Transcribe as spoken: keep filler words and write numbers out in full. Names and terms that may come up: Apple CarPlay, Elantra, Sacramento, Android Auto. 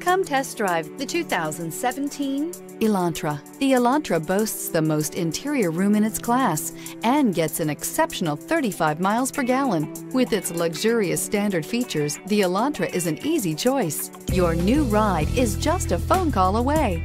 Come test drive the two thousand seventeen Elantra. The Elantra boasts the most interior room in its class and gets an exceptional thirty-five miles per gallon. With its luxurious standard features, the Elantra is an easy choice. Your new ride is just a phone call away.